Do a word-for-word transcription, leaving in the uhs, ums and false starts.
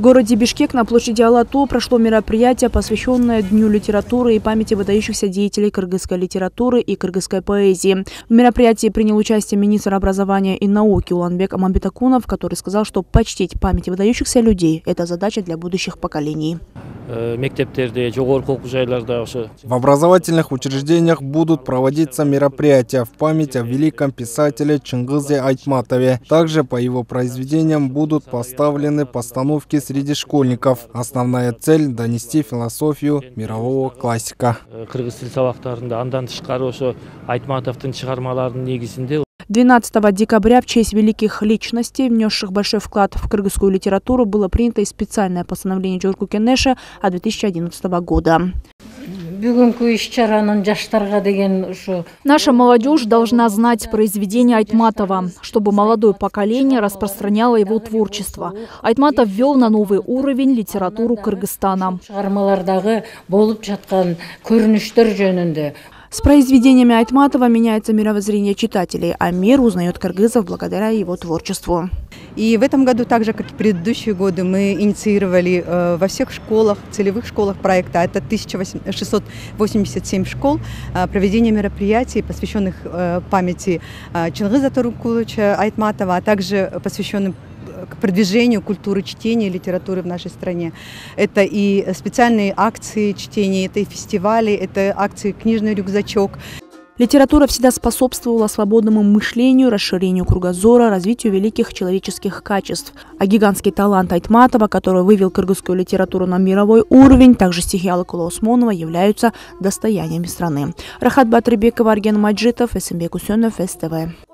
В городе Бишкек на площади Ала-Тоо прошло мероприятие, посвященное Дню литературы и памяти выдающихся деятелей кыргызской литературы и кыргызской поэзии. В мероприятии принял участие министр образования и науки Уланбек Амамбитакунов, который сказал, что почтить память выдающихся людей – это задача для будущих поколений. В образовательных учреждениях будут проводиться мероприятия в память о великом писателе Чингизе Айтматове. Также по его произведениям будут поставлены постановки среди школьников. Основная цель – донести философию мирового классика. двенадцатого декабря в честь великих личностей, внесших большой вклад в кыргызскую литературу, было принято и специальное постановление Жорку Кенеша от две тысячи одиннадцатого года. Наша молодежь должна знать произведения Айтматова, чтобы молодое поколение распространяло его творчество. Айтматов ввел на новый уровень литературу Кыргызстана. С произведениями Айтматова меняется мировоззрение читателей, а мир узнает кыргызов благодаря его творчеству. И в этом году, так же как и в предыдущие годы, мы инициировали во всех школах, целевых школах проекта, это тысяча шестьсот восемьдесят семь школ, проведение мероприятий, посвященных памяти Чингиза Торекуловича Айтматова, а также посвященным к продвижению культуры чтения и литературы в нашей стране. Это и специальные акции чтения, это и фестивали, это акции «Книжный рюкзачок». Литература всегда способствовала свободному мышлению, расширению кругозора, развитию великих человеческих качеств. А гигантский талант Айтматова, который вывел кыргызскую литературу на мировой уровень, также стихи Кулаусмонова являются достояниями страны. Рахатбат Арген Маджитов, СМБ Кусенов, СТВ.